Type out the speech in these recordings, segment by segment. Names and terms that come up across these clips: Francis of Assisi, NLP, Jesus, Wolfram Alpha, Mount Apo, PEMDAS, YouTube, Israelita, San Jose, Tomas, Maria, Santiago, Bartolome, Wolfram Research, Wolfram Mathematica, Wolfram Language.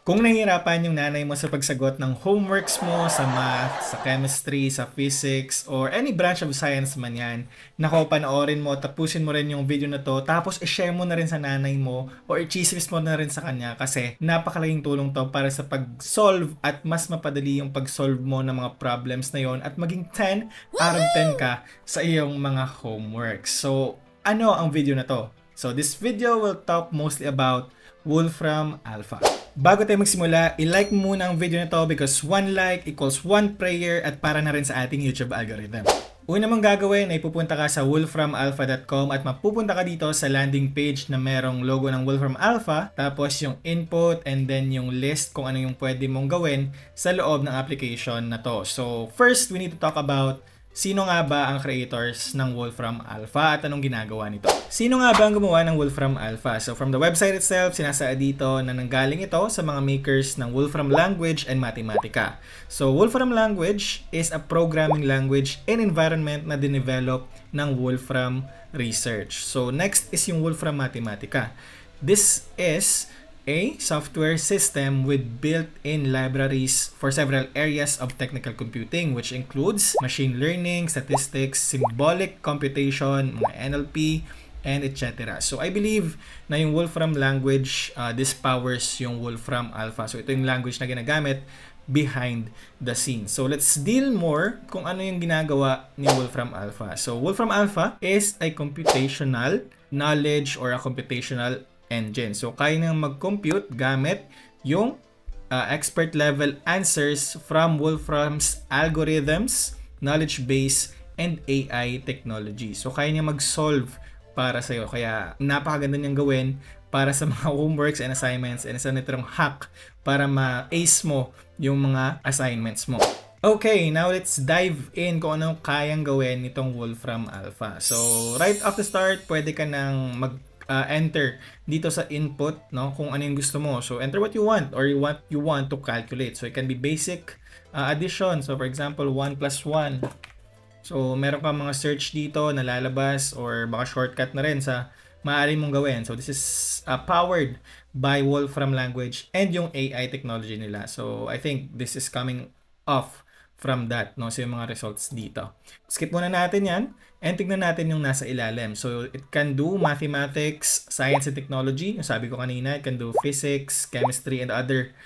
Kung nahihirapan yung nanay mo sa pagsagot ng homeworks mo sa math, sa chemistry, sa physics, or any branch of science man yan, nako, panoorin mo, tapusin mo rin yung video na to, tapos i-share mo na rin sa nanay mo or i-chismis mo na rin sa kanya kasi napakalaking tulong to para sa pag-solve at mas mapadali yung pag-solve mo ng mga problems na yon at maging 10 out of 10 ka sa iyong mga homeworks. So, ano ang video na to? So, this video will talk mostly about Wolfram Alpha. Bago tayo magsimula, i-like muna ang video na to because 1 like equals 1 prayer at para na rin sa ating YouTube algorithm. Una mong gagawin ay pupunta ka sa wolframalpha.com at mapupunta ka dito sa landing page na merong logo ng Wolfram Alpha, tapos yung input and then yung list kung ano yung pwede mong gawin sa loob ng application na to. So, first we need to talk about sino nga ba ang creators ng Wolfram Alpha at anong ginagawa nito? Sino nga ba ang gumawa ng Wolfram Alpha? So from the website itself, sinasaad dito na nanggaling ito sa mga makers ng Wolfram Language and Mathematica. So Wolfram Language is a programming language and environment na dinevelop ng Wolfram Research. So next is yung Wolfram Mathematica. This is a software system with built-in libraries for several areas of technical computing which includes machine learning, statistics, symbolic computation, mga NLP, and etc. So I believe na yung Wolfram Language, this powers yung Wolfram Alpha. So ito yung language na ginagamit behind the scenes. So let's deal more kung ano yung ginagawa ni Wolfram Alpha. So Wolfram Alpha is a computational knowledge or a computational engine. So, kaya nang mag-compute gamit yung expert-level answers from Wolfram's algorithms, knowledge base, and AI technology. So, kaya niya mag-solve para sa'yo. Kaya, napakaganda niyang gawin para sa mga homeworks and assignments and isa nitong hack para ma-ace mo yung mga assignments mo. Okay, now let's dive in kung anong kayang gawin nitong Wolfram Alpha. So, right off the start, pwede ka nang enter dito sa input, no, kung ano yung gusto mo. So enter what you want or you want to calculate. So it can be basic addition. So for example, 1 plus 1. So meron ka mga search dito na lalabas or baka shortcut na rin sa maaari mong gawin. So this is powered by Wolfram Language and yung AI technology nila. So I think this is coming off from that, no? So yung mga results dito. Skip muna natin yan and tignan natin yung nasa ilalim. So it can do mathematics, science and technology. Yung sabi ko kanina, it can do physics, chemistry, and other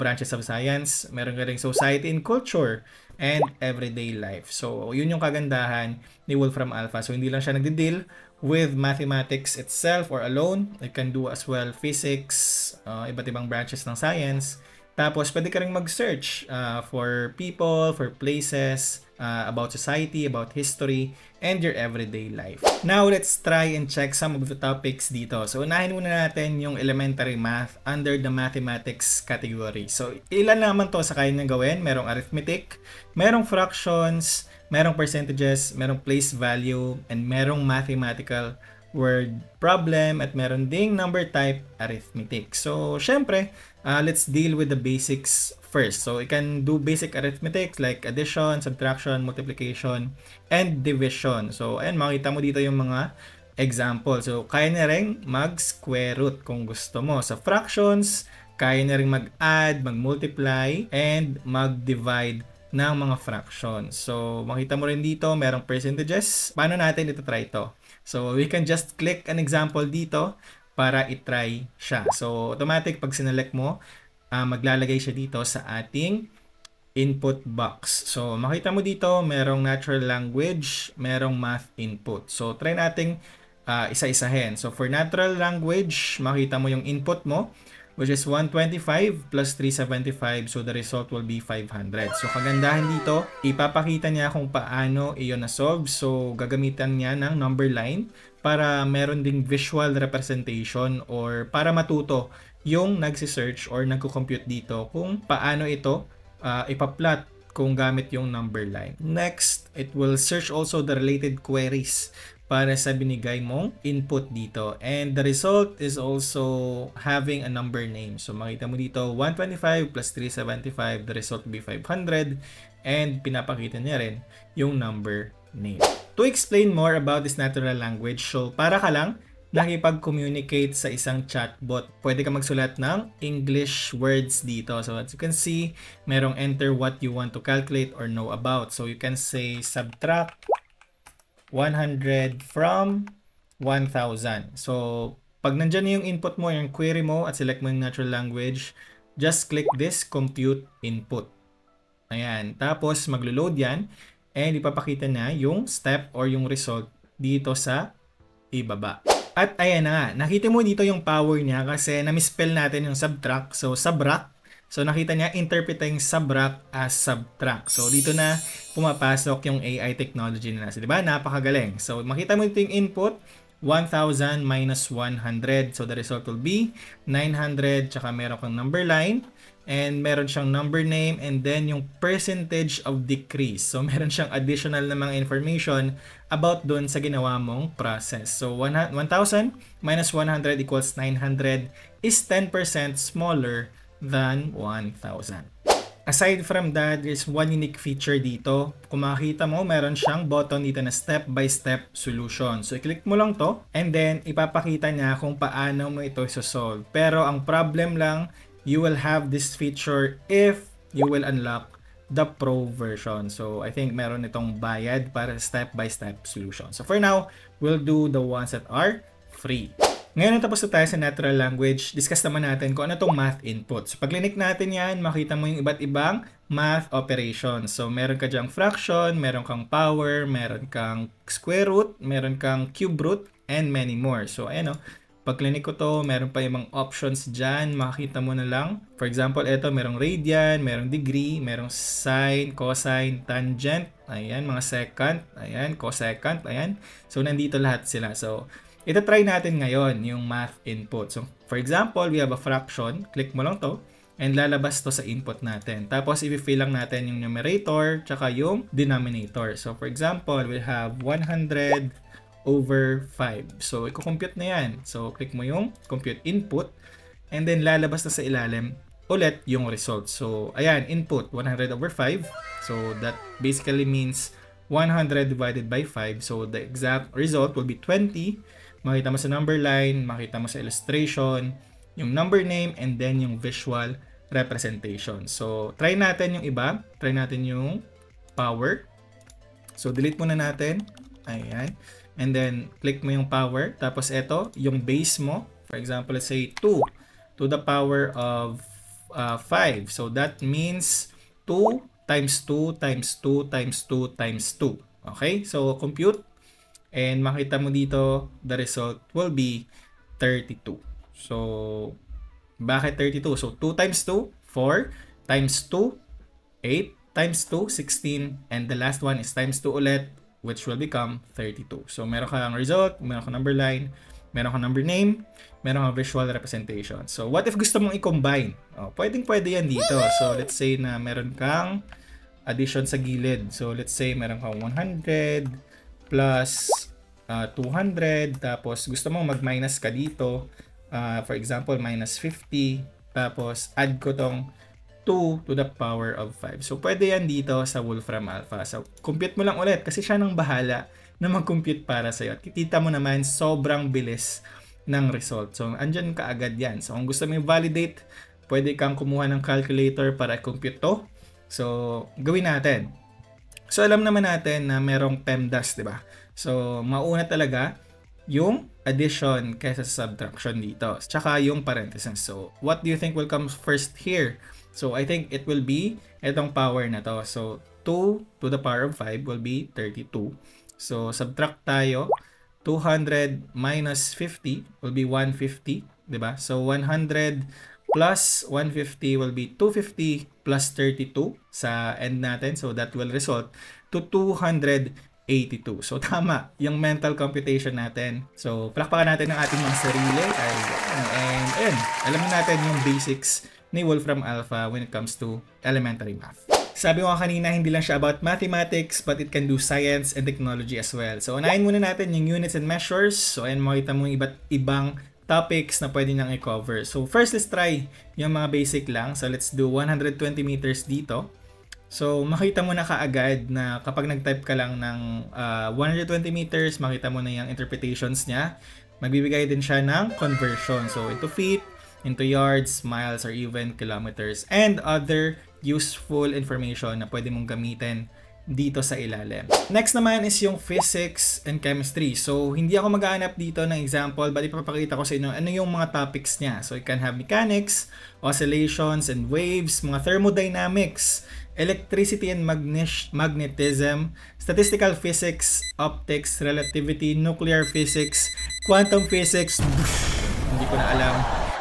branches of science. Meron ka rin society and culture and everyday life. So yun yung kagandahan ni Wolfram Alpha. So hindi lang siya nagde-deal with mathematics itself or alone. It can do as well physics, iba't ibang branches ng science. Tapos, pwede ka rin mag-search for people, for places, about society, about history, and your everyday life. Now, let's try and check some of the topics dito. So, unahin muna natin yung elementary math under the mathematics category. So, ilan naman to sa kaya niyang gawin? Merong arithmetic, merong fractions, merong percentages, merong place value, and merong mathematical word problem, at meron ding number type arithmetic. So, syempre, let's deal with the basics first. So, you can do basic arithmetic like addition, subtraction, multiplication, and division. So, ayan, makita mo dito yung mga example. So, kaya na rin mag-square root kung gusto mo. Sa fractions, kaya na rin mag-add, mag-multiply, and mag-divide ng mga fractions. So, makita mo rin dito, merong percentages. Paano natin itatry to? So, we can just click an example dito para itry siya. So, automatic pag sinelect mo, maglalagay siya dito sa ating input box. So, makita mo dito, merong natural language, merong math input. So, try nating isa-isahin. So, for natural language, makita mo yung input mo, which is 125 plus 375. So, the result will be 500. So, kagandahan dito, ipapakita niya kung paano iyon na-solve. So, gagamitan niya ng number line para meron ding visual representation or para matuto yung nagsisearch or nagko-compute dito kung paano ito ipaplot kung gamit yung number line. Next, it will search also the related queries para sa binigay mong input dito. And the result is also having a number name. So makita mo dito, 125 plus 375, the result will be 500. And pinapakita niya rin yung number name. To explain more about this natural language, so para ka lang nakipag-communicate sa isang chatbot. Pwede ka magsulat ng English words dito. So as you can see, merong enter what you want to calculate or know about. So you can say subtract 100 from 1,000. So pag nandyan yung input mo, yung query mo, at select mo yung natural language, just click this compute input. Ayan. Tapos maglo-load yan and ipapakita na yung step or yung result dito sa ibaba. At ayan na nga, nakita mo dito yung power niya kasi na-misspell natin yung subtract. So subtract. So nakita niya interpreting subtract as subtract. So dito na pumapasok yung AI technology na nasa. Diba? Napakagaling. So makita mo dito yung input 1,000 minus 100. So the result will be 900. Tsaka meron kang number line. And meron siyang number name and then yung percentage of decrease. So meron siyang additional na mga information about dun sa ginawa mong process. So 1,000 minus 100 equals 900 is 10% smaller than 1,000. Aside from that, there's one unique feature dito. Kung makikita mo, meron siyang button dito na step-by-step solution. So, i-click mo lang to and then ipapakita niya kung paano mo ito isosolve. Pero ang problem lang, you will have this feature if you will unlock the pro version. So I think meron itong bayad para step-by-step solution. So for now, we'll do the ones that are free. Ngayon tapos na tayo sa natural language. Discuss naman natin kung ano itong math input. So pag-click natin yan, makita mo yung iba't ibang math operations. So meron ka dyang fraction, meron kang power, meron kang square root, meron kang cube root, and many more. So ayan o. Pag-click ko to, meron pa yung mga options dyan. Makikita mo na lang. For example, ito, merong radian, merong degree, merong sine, cosine, tangent. Ayan, mga secant. Ayan, cosecant. Ayan. So, nandito lahat sila. So, ito try natin ngayon yung math input. So, for example, we have a fraction. Click mo lang to. And lalabas to sa input natin. Tapos, i-fill lang natin yung numerator tsaka yung denominator. So, for example, we have 100... over 5. So, i-compute na yan. So, click mo yung compute input and then lalabas na sa ilalim ulit yung result. So, ayan, input 100 over 5. So, that basically means 100 divided by 5. So, the exact result will be 20. Makita mo sa number line, makita mo sa illustration, yung number name, and then yung visual representation. So, try natin yung iba. Try natin yung power. So, delete muna natin. Ayan. And then, click mo yung power. Tapos, ito, yung base mo. For example, let's say 2 to the power of 5. So, that means 2 times 2 times 2 times 2 times 2. Okay? So, compute. And makita mo dito, the result will be 32. So, bakit 32? So, 2 times 2, 4 times 2, 8 times 2, 16. And the last one is times 2 ulit, which will become 32. So, meron kang result, meron kang number line, meron kang number name, meron kang visual representation. So, what if gusto mong i-combine? Oh, pwedeng-pwede yan dito. So, let's say na meron kang addition sa gilid. So, let's say meron kang 100 plus 200. Tapos, gusto mong mag-minus ka dito. For example, minus 50. Tapos, add ko tong 2 to the power of 5. So, pwede yan dito sa Wolfram Alpha. So, compute mo lang ulit kasi siya nang bahala na mag-compute para sa'yo. At kitita mo naman, sobrang bilis ng result. So, andyan ka agad yan. So, kung gusto mo i-validate, pwede kang kumuha ng calculator para i-compute to. So, gawin natin. So, alam naman natin na merong PEMDAS, diba? So, mauna talaga yung addition kaysa sa subtraction dito. Tsaka yung parentheses. So, what do you think will come first here? So, I think it will be itong power na to. So, 2 to the power of 5 will be 32. So, subtract tayo. 200 minus 50 will be 150. Diba? So, 100 plus 150 will be 250 plus 32 sa end natin. So, that will result to 282. So, tama yung mental computation natin. So, palakpakan natin ang ating mga sarili. And, alamin natin yung basics ni Wolfram Alpha when it comes to elementary math. Sabi ko kanina, hindi lang siya about mathematics but it can do science and technology as well. So, unahin muna natin yung units and measures. So, ayan, makita mo yung iba't ibang topics na pwede nang i-cover. So, first, let's try yung mga basic lang. So, let's do 120 meters dito. So, makita mo na kaagad na kapag nag-type ka lang ng 120 meters, makita mo na yung interpretations niya. magbibigay din siya ng conversion. So, into feet, into yards, miles, or even kilometers, and other useful information na pwede mong gamitin dito sa ilalim. Next naman is yung physics and chemistry. So, hindi ako maghahanap dito ng example, but ipapakita ko sa inyo ano yung mga topics niya. So, you can have mechanics, oscillations and waves, mga thermodynamics, electricity and magnetism, statistical physics, optics, relativity, nuclear physics, quantum physics, hindi ko na alam.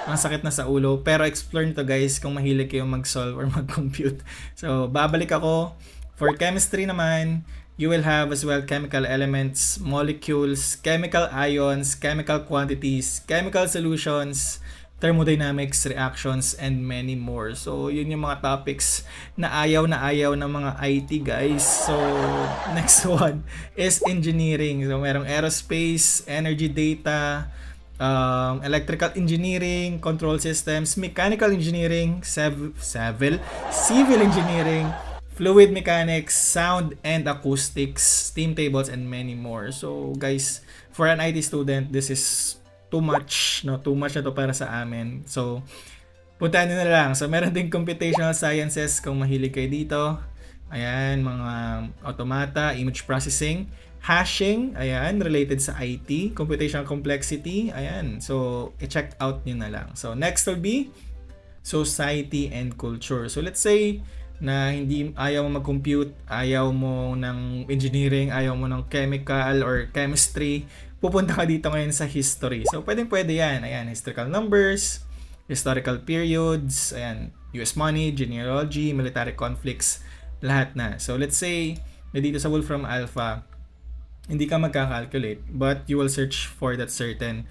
Ang sakit na sa ulo. Pero explore nito guys kung mahilig kayong mag-solve or mag-compute. So, babalik ako. For chemistry naman, you will have as well chemical elements, molecules, chemical ions, chemical quantities, chemical solutions, thermodynamics, reactions, and many more. So, yun yung mga topics na ayaw ng mga IT guys. So, next one is engineering. So, merong aerospace, energy data, electrical engineering, control systems, mechanical engineering, civil engineering, fluid mechanics, sound and acoustics, steam tables, and many more. So, guys, for an IT student, this is too much. No? Too much na to para sa amin. So, puntaan nyo na lang. So, meron din computational sciences kung mahilig kayo dito. Ayan, mga automata, image processing, hashing, ayan, related sa IT, computational complexity, ayan. So, i-check out nyo na lang. So, next will be society and culture. So, let's say, na hindi ayaw mo mag-compute, ayaw mo ng engineering, ayaw mo ng chemical or chemistry, pupunta ka dito ngayon sa history. So, pwede yan. Ayan, historical numbers, historical periods, ayan, US money, genealogy, military conflicts, lahat na. So, let's say, na dito sa Wolfram Alpha, hindi ka magkakalculate, but you will search for that certain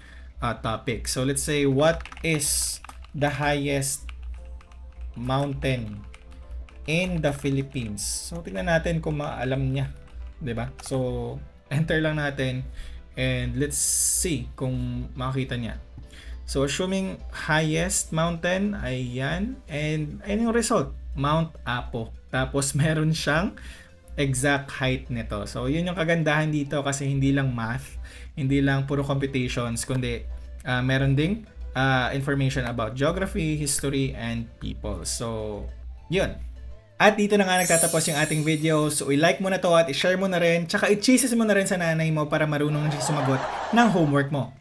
topic. So, let's say, what is the highest mountain in the Philippines? So, tignan natin kung maalam niya. Diba? So, enter lang natin and let's see kung makita niya. So, assuming highest mountain, ayan. And, ayan yung result. Mount Apo. Tapos, meron siyang exact height nito. So, yun yung kagandahan dito kasi hindi lang math, hindi lang puro computations, kundi meron ding information about geography, history, and people. So, yun. At dito na nga nagtatapos yung ating video. So, i-like mo na to at i-share mo na rin. Tsaka i-cheeses mo na rin sa nanay mo para marunong na siya sumagot ng homework mo.